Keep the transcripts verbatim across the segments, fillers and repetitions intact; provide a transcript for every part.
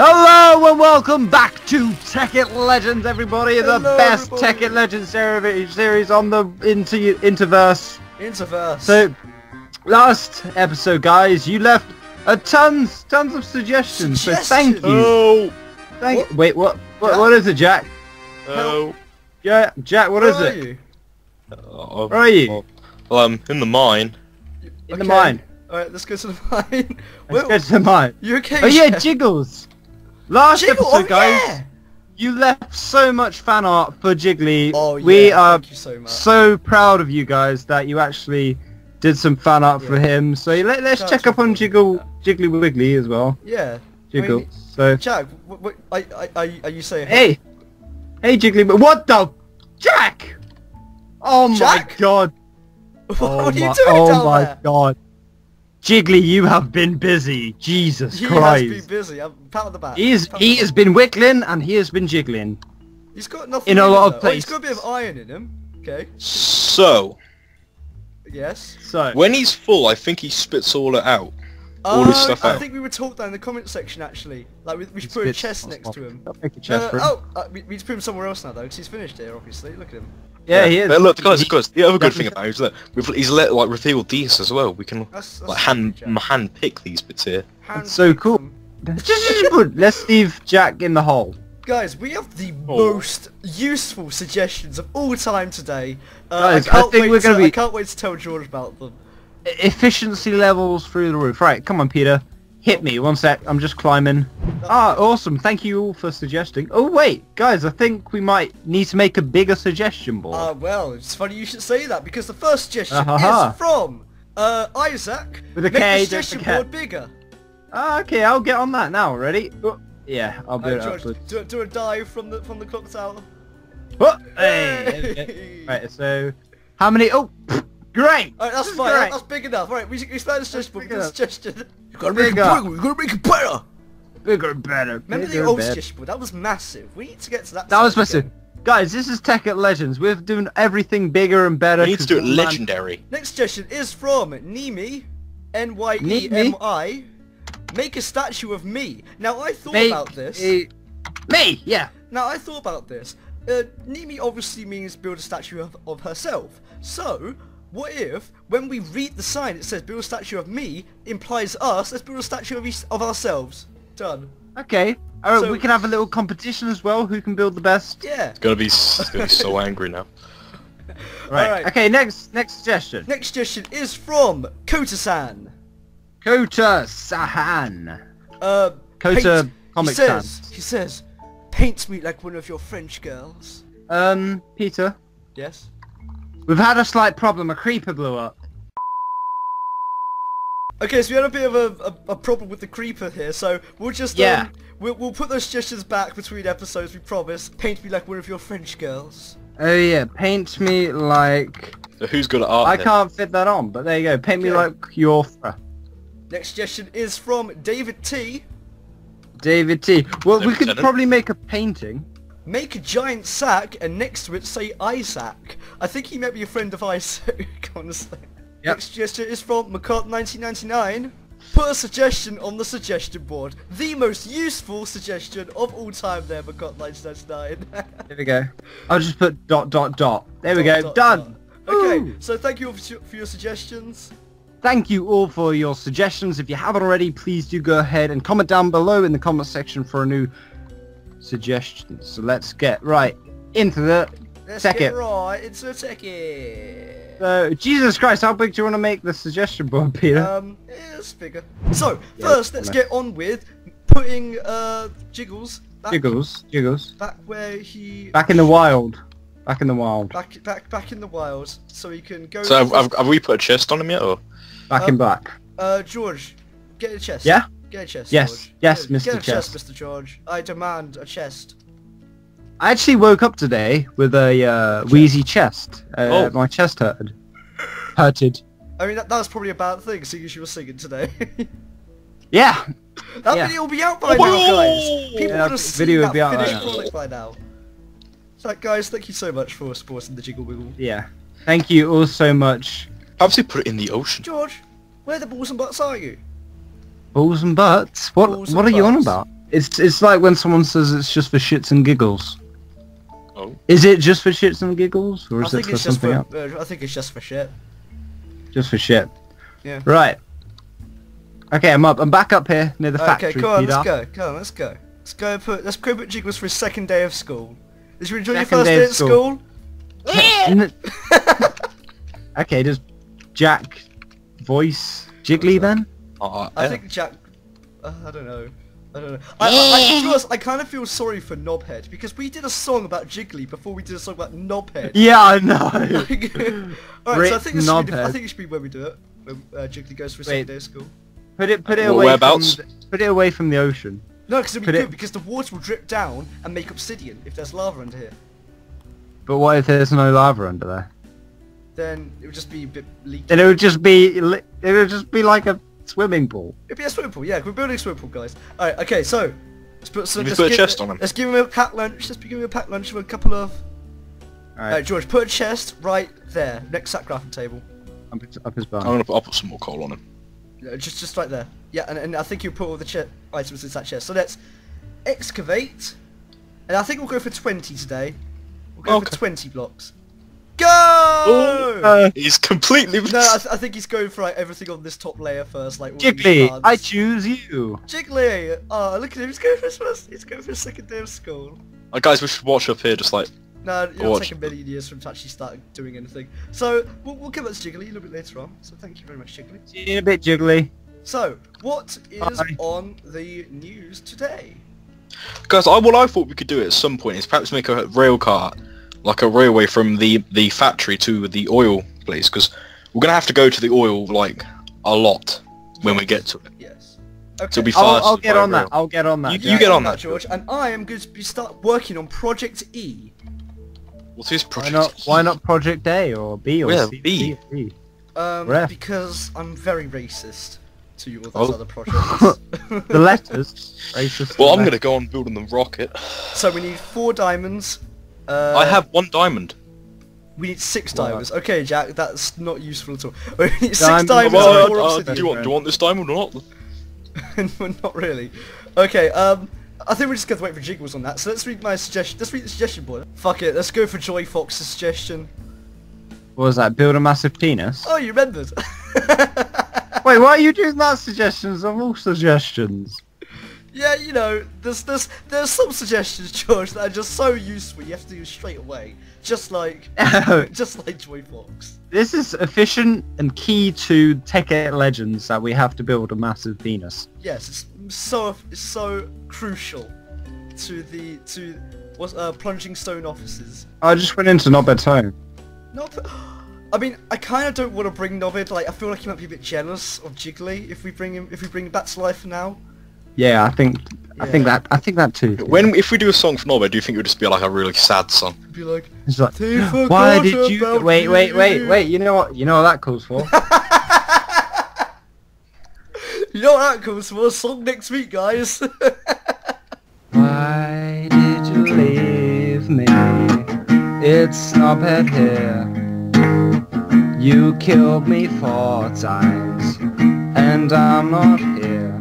Hello and welcome back to Tekkit Legends, everybody. Hello, the best Tekkit Legends series on the inter interverse. Interverse. So, last episode, guys, you left a tons, tons of suggestions. Suggestions. So thank you. Oh. Thank what? You. Wait, what? What, what is it, Jack? Oh. Yeah, Jack. What Where is it? You? Uh, Where are you? Well, I'm in the mine. In okay. the mine. All right, let's go to the mine. Let's go to the mine. You okay? Oh yeah, Jack? Jiggles. Last Jiggle, episode, oh, guys, yeah. you left so much fan art for Jiggly. Oh, yeah, we are thank you so, much. so proud of you guys that you actually did some fan art yeah. for him. So let, let's Can't check up on Jiggle, yeah. Jiggly Wiggly as well. Yeah, Jiggle. I mean, so Jack, what, what, I, I, I, are you saying? Hey, hey, Jiggly, what the, Jack? Oh Jack? my God! What oh are you my, doing oh down my there? God! Jiggly, you have been busy. Jesus he Christ. He has been busy. I'm pat on the back. He, is, he has been wiggling and he has been jiggling. He's got nothing in a lot of places. Well, he's got a bit of iron in him. Okay. So. Yes. So. When he's full, I think he spits all it out. Uh, all his stuff I out. I think we were taught that in the comment section actually. Like we, we should he put a chest next off. to him. Make a chest no, no, for him. Oh, uh, we, we need to put him somewhere else now though, because he's finished here obviously. Look at him. Yeah, yeah, he is. But look, guys, guys, the other good thing about him is that we've, he's let like revealed these as well. We can that's, that's like hand hand pick these bits here. Hand that's so cool. Let's leave Jack in the hole. Guys, we have the oh. most useful suggestions of all time today. Uh, guys, I, can't I think we're gonna to, be. I can't wait to tell George about them. Efficiency levels through the roof. Right, come on, Peter, hit me. One sec. I'm just climbing. Ah, awesome. Thank you all for suggesting. Oh, wait, guys, I think we might need to make a bigger suggestion board. Ah, uh, well, it's funny you should say that, because the first suggestion uh-huh. is from uh, Isaac. With a K, make the suggestion board bigger. Ah, okay, I'll get on that now. Ready? Oh, yeah, I'll do uh, it George, afterwards. Do, do a dive from the, from the clock tower. Oh, hey. Hey. Right, so, how many? Oh, great. All right, that's fine. Great. That's big enough. All right, we, we started the suggestion board. Good suggestion. You gotta make it bigger. You gotta make it better. Bigger and better. Remember bigger the old suggestion board? That was massive. We need to get to that. That was massive. Again. Guys, this is Tekkit Legends. We're doing everything bigger and better. We need to do it legendary. Next suggestion is from Nyemi, N Y E M I. Make a statue of me. Now I thought Make about this. A... Me, yeah. Now I thought about this. Uh, Nyemi obviously means build a statue of, of herself. So. What if, when we read the sign, it says build a statue of me, implies us, let's build a statue of, each, of ourselves. Done. Okay. Alright, so, we can have a little competition as well, who can build the best. Yeah. It's gonna be, it's gonna be so angry now. Right. All right. Okay, next next suggestion. Next suggestion is from Kota-san. Kota-san. Uh, Kota Comic San. He says, paint me like one of your French girls. Um, Peter? Yes? We've had a slight problem, a creeper blew up. Okay, so we had a bit of a, a, a problem with the creeper here, so we'll just, yeah. um, we'll, we'll put those suggestions back between episodes, we promise. Paint me like one of your French girls. Oh yeah, paint me like... So who's good at art I here? Can't fit that on, but there you go, paint me yeah. like your... Next suggestion is from David T. David T. Well, David we could Tennant. probably make a painting. Make a giant sack and next to it say Isaac. I think he might be a friend of Isaac, honestly. Yep. Next suggestion is from Macott nineteen ninety-nine. Put a suggestion on the suggestion board. The most useful suggestion of all time there, Macott nineteen ninety-nine. There we go. I'll just put dot dot dot. There dot, we go. Dot, Done. Dot. Okay, so thank you all for, for your suggestions. Thank you all for your suggestions. If you haven't already, please do go ahead and comment down below in the comment section for a new suggestions. So let's get right into the let's Tekkit. Get right into the Tekkit. So Jesus Christ, how big do you want to make the suggestion board, Peter? Um, it's bigger. So yeah, first, let's get on with putting uh Jiggles. Back, Jiggles, Jiggles. Back where he. Back in the wild. Back in the wild. Back, back, back in the wild. So he can go. So have, have we put a chest on him yet, or? Back um, in back. Uh, George, get a chest. Yeah. Get a chest, yes, George. Yes, Mister Get a chest. chest, Mister George. I demand a chest. I actually woke up today with a uh, chest. wheezy chest. Uh, oh. My chest hurted. Hurted. I mean, that, that was probably a bad thing, seeing as you were singing today. Yeah. That yeah. video will be out by oh, now, guys. People yeah, would have seen video that be out finished product right by now. So, guys, thank you so much for supporting the Jiggle Wiggle. Yeah. Thank you all so much. Obviously, put it in the ocean. George, where the balls and butts are you? Balls and butts? What Balls what are butts. you on about? It's it's like when someone says it's just for shits and giggles. Oh. Is it just for shits and giggles, or is it for something else? Uh, I think it's just for shit. Just for shit. Yeah. Right. Okay, I'm up. I'm back up here near the factory. Okay, come on, let's go. Come on, let's go. Let's go. Put let's go put Jiggles for his second day of school. Did you enjoy your first day at school? Okay, does Jack voice Jiggly then? Uh, I think Jack. Uh, I don't know. I don't know. I, I, I, to us, I kind of feel sorry for Knobhead because we did a song about Jiggly before we did a song about Knobhead. Yeah, I know. All right, so I think this should be, I think it should be where we do it. When uh, Jiggly goes for a second day of school. Put it, put it well, away. Whereabouts? From, put it away from the ocean. No, because it'll be good because the water will drip down and make obsidian if there's lava under here. But what if there's no lava under there? Then it would just be a bit leaky. Then it would just be, it would just be like a swimming pool. It'd be a swimming pool, yeah. We're building a swimming pool, guys. All right, okay. So let's put, so let's put a chest on him. Let's give him a packed lunch. Let's be giving him a packed lunch with a couple of. All right, All right George, put a chest right there next to that crafting table. Up, up his back. I'm gonna put, I'll put some more coal on him. Just, just right there. Yeah, and, and I think you'll put all the ch items in that chest. So let's excavate, and I think we'll go for twenty today. We'll go okay. for twenty blocks. Go! Ooh, uh, he's completely. No, I, th I think he's going for like everything on this top layer first. Like all Jiggly, I choose you. Jiggly, oh look at him. He's going for his first. He's going for his second day of school. Uh, guys, we should watch up here, just like. No, it'll take a million years from actually starting doing anything. So, we'll, we'll give it to Jiggly a little bit later on. So, thank you very much, Jiggly. See you in a bit, Jiggly. So, what is Bye. on the news today? Guys, I, what I thought we could do at some point is perhaps make a rail car, like a railway from the, the factory to the oil place, because we're going to have to go to the oil, like, a lot when yes. we get to it. Yes. Okay. So be fast I'll, I'll get on rail. that, I'll get on that. You, Jack. you get on that, George. And I am going to be start working on Project E. What is Project why not, E? Why not Project A or B or yeah, C? B. B. Um, Ref. Because I'm very racist to you all those oh. other projects. The letters? Racist. Well, I'm going to go on building the rocket. So we need four diamonds. Uh, I have one diamond. We need six wow. diamonds. Okay, Jack, that's not useful at all. We need six Dime diamonds well, and four uh, obsidian. Do you, want, do you want this diamond or not? Not really. Okay, um... I think we're just going to wait for Jiggles on that, so let's read my suggestion. Let's read the suggestion board. Fuck it, let's go for Joy Fox's suggestion. What was that? Build a massive penis? Oh, you remembered. Wait, why are you doing that suggestions of all suggestions? Yeah, you know, there's, there's, there's some suggestions, George, that are just so useful you have to do straight away. Just like, just like Joy Fox. This is efficient and key to Tekkit Legends that we have to build a massive penis. Yes, it's so it's so crucial to the to what uh, plunging stone offices. I just went into Novid's home. Novid, I mean, I kind of don't want to bring Novid. Like, I feel like he might be a bit jealous of Jiggly if we bring him if we bring him back to life now. Yeah, I think yeah. I think that I think that too. When if we do a song for Novid, do you think it would just be like a really sad song? It'd be like, it's like why did you wait wait wait wait? You know what you know what that calls for. You know what that comes for? A song next week, guys! Why did you leave me? It's Snobhead here. You killed me four times, and I'm not here.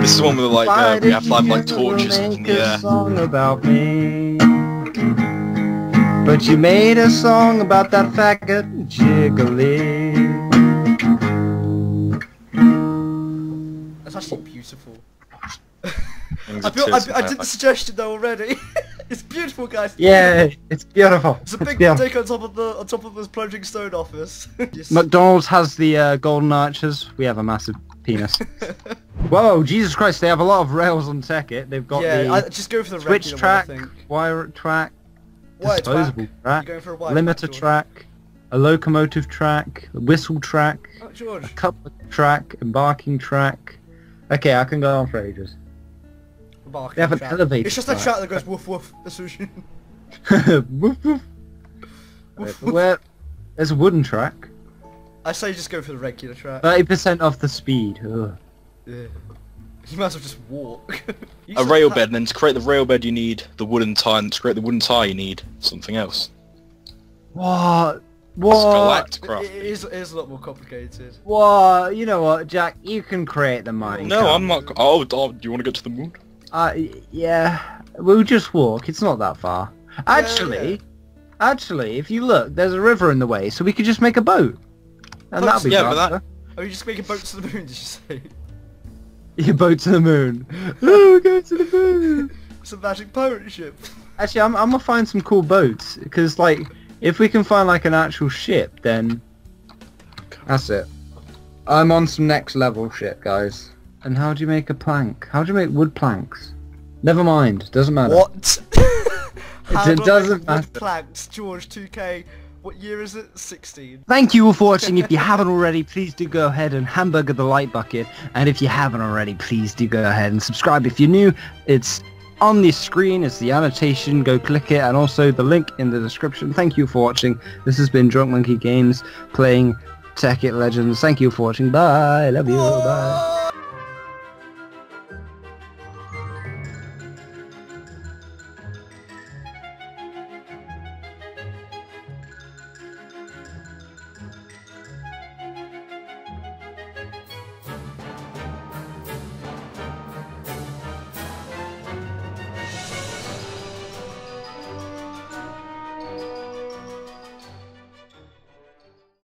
This is one where like, uh, we have to have like torches in the air. Song about me? But you made a song about that faggot Jiggly. Actually beautiful. I, built, I, I did the suggestion though already. It's beautiful, guys. Yeah, it's beautiful. It's a big mistake on top of the on top of this plunging stone office. Yes. McDonald's has the uh, golden arches. We have a massive penis. Whoa, Jesus Christ! They have a lot of rails on Tekkit. They've got yeah, the I, just go for the switch track, one, I think. wire track, wire disposable track, track limiter track, track, a locomotive track, a whistle track, oh, George. a coupler track, embarking track. Okay, I can go on for ages. Barking they have an track. elevator. It's just a track that goes woof woof. That's what you... Woof woof. Woof, woof. Where... There's a wooden track. I say just go for the regular track. thirty percent off the speed. Ugh. Yeah. You might as well just walk. A rail bed, and then to create the rail bed you need the wooden tie, and to create the wooden tie you need something else. What? What? It is, it is a lot more complicated. Well, you know what, Jack? You can create the mine. No, I'm not. Oh, oh, do you want to go to the moon? Uh, yeah, we'll just walk. It's not that far. Actually, yeah, yeah. actually, if you look, there's a river in the way, so we could just make a boat. And that'll be yeah, but that. Are you just making boats to the moon? Did you say? Your boat to the moon. Oh, go to the moon. It's a magic pirate ship. Actually, I'm I'm gonna find some cool boats because like if we can find like an actual ship, then that's it. I'm on some next level shit, guys. And how do you make a plank? How do you make wood planks? Never mind, doesn't matter. What? How it do doesn't matter. Wood planks, George two K. What year is it? sixteen. Thank you all for watching. If you haven't already, please do go ahead and hamburger the like bucket. And if you haven't already, please do go ahead and subscribe. If you're new, it's on the screen. It's the annotation. Go click it. And also the link in the description. Thank you for watching. This has been Drunk Monkey Games playing Tekkit Legends. Thank you for watching. Bye. Love you. Bye.